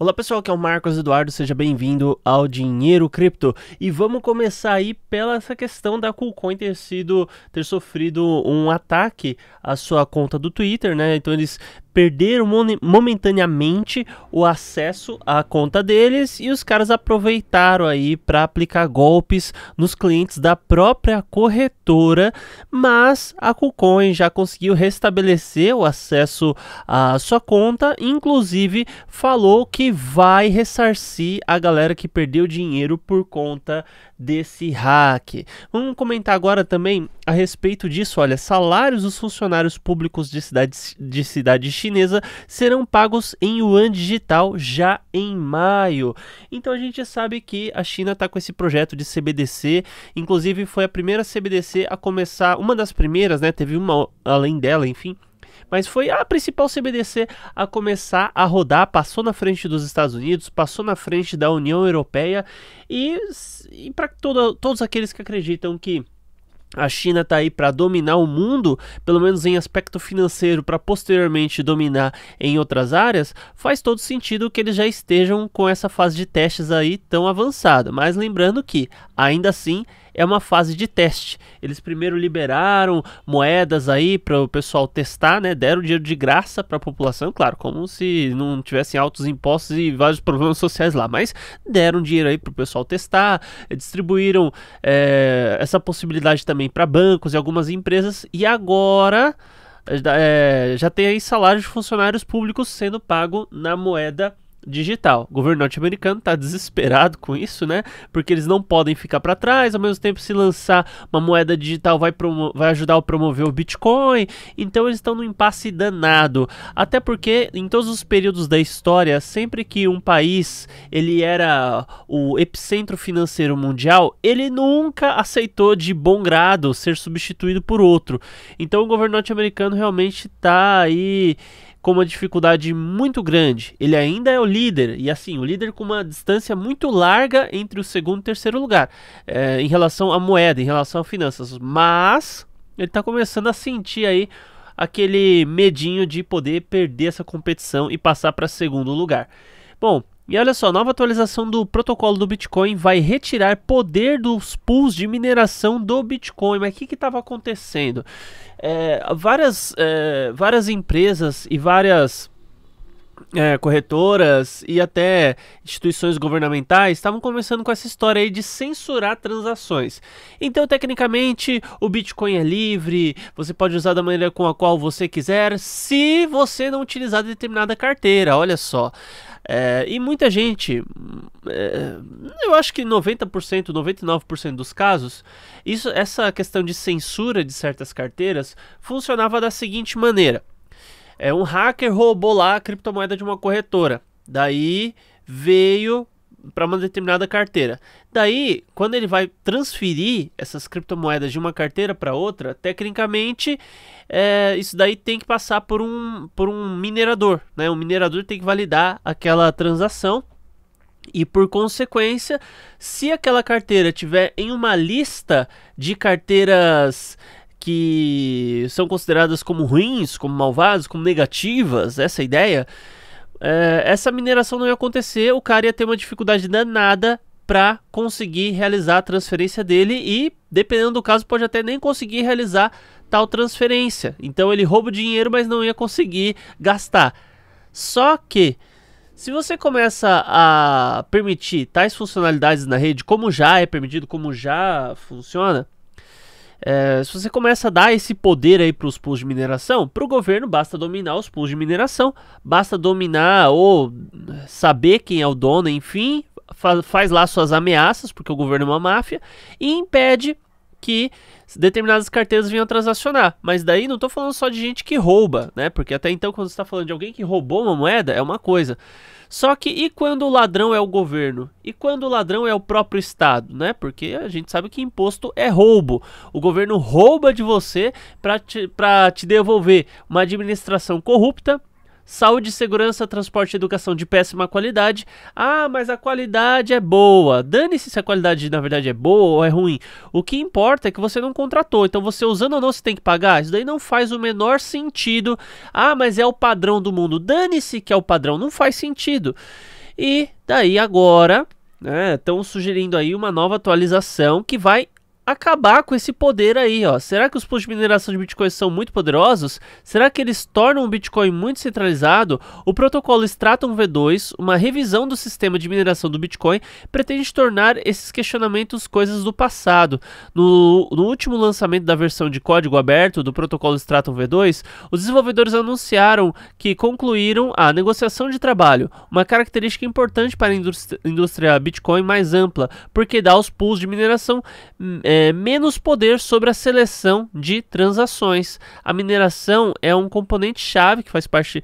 Olá pessoal, aqui é o Marcos Eduardo, seja bem-vindo ao Dinheiro Cripto. E vamos começar aí pela essa questão da KuCoin ter sofrido um ataque à sua conta do Twitter, né? Então eles perderam momentaneamente o acesso à conta deles e os caras aproveitaram aí para aplicar golpes nos clientes da própria corretora, mas a KuCoin já conseguiu restabelecer o acesso à sua conta, inclusive falou que vai ressarcir a galera que perdeu dinheiro por conta desse hack. Vamos comentar agora também a respeito disso. Olha, salários dos funcionários públicos de cidade chinesa serão pagos em Yuan Digital já em maio. Então a gente sabe que a China está com esse projeto de CBDC, inclusive foi a primeira CBDC a começar, uma das primeiras, né? Teve uma além dela, enfim. Mas foi a principal CBDC a começar a rodar, passou na frente dos Estados Unidos, passou na frente da União Europeia e para todos aqueles que acreditam que a China está aí para dominar o mundo, pelo menos em aspecto financeiro, para posteriormente dominar em outras áreas, faz todo sentido que eles já estejam com essa fase de testes aí tão avançada. Mas lembrando que, ainda assim, é uma fase de teste. Eles primeiro liberaram moedas aí para o pessoal testar, né? Deram dinheiro de graça para a população, claro, como se não tivessem altos impostos e vários problemas sociais lá, mas deram dinheiro aí para o pessoal testar, distribuíram essa possibilidade também para bancos e algumas empresas, e agora já tem aí salários de funcionários públicos sendo pago na moeda digital. O governo norte-americano está desesperado com isso, né? Porque eles não podem ficar para trás. Ao mesmo tempo, se lançar uma moeda digital vai ajudar a promover o Bitcoin. Então eles estão num impasse danado. Até porque em todos os períodos da história, sempre que um país ele era o epicentro financeiro mundial, ele nunca aceitou de bom grado ser substituído por outro. Então o governo norte-americano realmente está aí com uma dificuldade muito grande. Ele ainda é o líder, e assim, o líder com uma distância muito larga entre o segundo e terceiro lugar, em relação à moeda, em relação a finanças, mas ele está começando a sentir aí aquele medinho de poder perder essa competição e passar para segundo lugar. Bom, e olha só, nova atualização do protocolo do Bitcoin vai retirar poder dos pools de mineração do Bitcoin. Mas o que estava acontecendo? Várias empresas e várias corretoras e até instituições governamentais estavam começando com essa história aí de censurar transações. Então, tecnicamente, o Bitcoin é livre, você pode usar da maneira com a qual você quiser, se você não utilizar determinada carteira, olha só. E muita gente, eu acho que 90%, 99% dos casos, essa questão de censura de certas carteiras funcionava da seguinte maneira. Um hacker roubou lá a criptomoeda de uma corretora, daí veio para uma determinada carteira. Daí, quando ele vai transferir essas criptomoedas de uma carteira para outra, tecnicamente, isso daí tem que passar por um minerador, né? O minerador tem que validar aquela transação e, por consequência, se aquela carteira tiver em uma lista de carteiras que são consideradas como ruins, como malvadas, como negativas, essa ideia, essa mineração não ia acontecer, o cara ia ter uma dificuldade danada para conseguir realizar a transferência dele e, dependendo do caso, pode até nem conseguir realizar tal transferência. Então ele rouba o dinheiro, mas não ia conseguir gastar. Só que, se você começa a permitir tais funcionalidades na rede, como já é permitido, como já funciona, se você começa a dar esse poder aí para os pools de mineração, para o governo basta dominar os pools de mineração, basta dominar ou saber quem é o dono, enfim, faz lá suas ameaças, porque o governo é uma máfia, e impede que determinadas carteiras venham a transacionar. Mas daí não estou falando só de gente que rouba, né? Porque até então, quando você está falando de alguém que roubou uma moeda, é uma coisa. Só que e quando o ladrão é o governo? E quando o ladrão é o próprio Estado, né? Porque a gente sabe que imposto é roubo. O governo rouba de você para te devolver uma administração corrupta, saúde, segurança, transporte e educação de péssima qualidade. Ah, mas a qualidade é boa. Dane-se se a qualidade na verdade é boa ou é ruim. O que importa é que você não contratou. Então você usando ou não, você tem que pagar. Isso daí não faz o menor sentido. Ah, mas é o padrão do mundo. Dane-se que é o padrão. Não faz sentido. E daí agora, né, estão sugerindo aí uma nova atualização que vai acabar com esse poder aí, ó. Será que os pools de mineração de Bitcoin são muito poderosos? Será que eles tornam o Bitcoin muito centralizado? O protocolo Stratum V2, uma revisão do sistema de mineração do Bitcoin, pretende tornar esses questionamentos coisas do passado. No último lançamento da versão de código aberto do protocolo Stratum V2, os desenvolvedores anunciaram que concluíram a negociação de trabalho, uma característica importante para a indústria Bitcoin mais ampla, porque dá aos pools de mineração menos poder sobre a seleção de transações. A mineração é um componente chave que faz parte,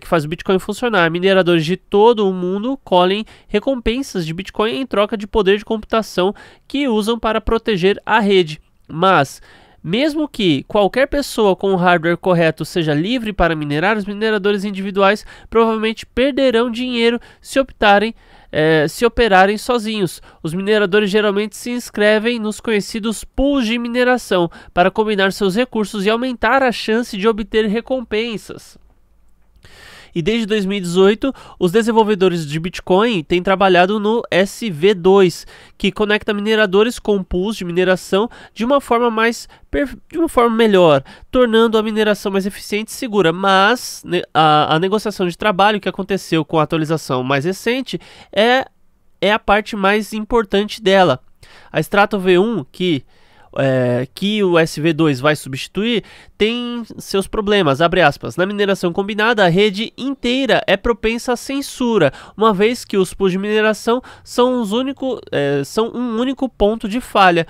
que faz o Bitcoin funcionar. Mineradores de todo o mundo colhem recompensas de Bitcoin em troca de poder de computação que usam para proteger a rede. Mas mesmo que qualquer pessoa com o hardware correto seja livre para minerar, os mineradores individuais provavelmente perderão dinheiro se optarem, se operarem sozinhos. Os mineradores geralmente se inscrevem nos conhecidos pools de mineração para combinar seus recursos e aumentar a chance de obter recompensas. E desde 2018, os desenvolvedores de Bitcoin têm trabalhado no SV2, que conecta mineradores com pools de mineração de uma forma melhor, tornando a mineração mais eficiente e segura. Mas a negociação de trabalho que aconteceu com a atualização mais recente é a parte mais importante dela. A Stratum V1, que o SV2 vai substituir, tem seus problemas, abre aspas. Na mineração combinada, a rede inteira é propensa à censura, uma vez que os pools de mineração são um único ponto de falha,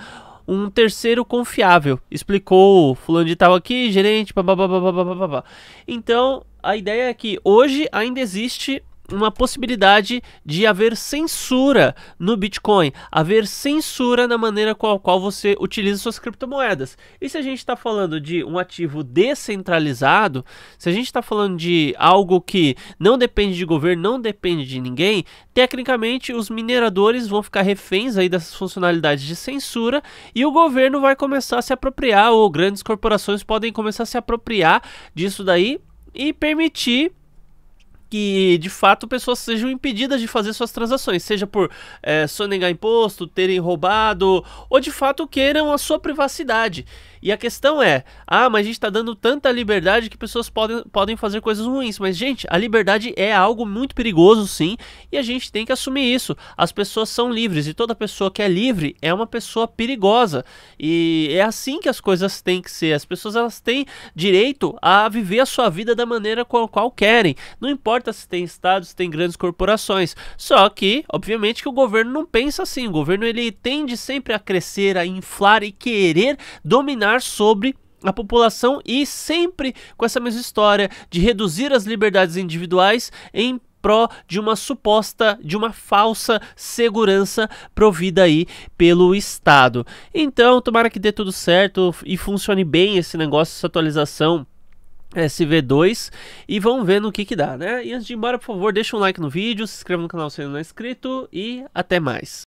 um terceiro confiável, explicou fulano de tal aqui, gerente, babá. Então, a ideia é que hoje ainda existe uma possibilidade de haver censura no Bitcoin, haver censura na maneira com a qual você utiliza suas criptomoedas. E se a gente está falando de um ativo descentralizado, se a gente está falando de algo que não depende de governo, não depende de ninguém, tecnicamente os mineradores vão ficar reféns aí dessas funcionalidades de censura e o governo vai começar a se apropriar, ou grandes corporações podem começar a se apropriar disso daí e permitir que de fato pessoas sejam impedidas de fazer suas transações, seja por sonegar imposto, terem roubado ou de fato queiram a sua privacidade. E a questão é, mas a gente está dando tanta liberdade que pessoas podem fazer coisas ruins. Mas gente, a liberdade é algo muito perigoso sim, e a gente tem que assumir isso. As pessoas são livres e toda pessoa que é livre é uma pessoa perigosa. E é assim que as coisas têm que ser. As pessoas, elas têm direito a viver a sua vida da maneira com a qual querem. Não importa se tem estado, se tem grandes corporações. Só que, obviamente, que o governo não pensa assim. O governo, ele tende sempre a crescer, a inflar e querer dominar sobre a população, e sempre com essa mesma história de reduzir as liberdades individuais em pró de uma suposta, de uma falsa segurança provida aí pelo Estado. Então, tomara que dê tudo certo e funcione bem esse negócio, essa atualização SV2, e vamos ver no que dá, né? E antes de ir embora, por favor, deixa um like no vídeo, se inscreva no canal se ainda não é inscrito, e até mais.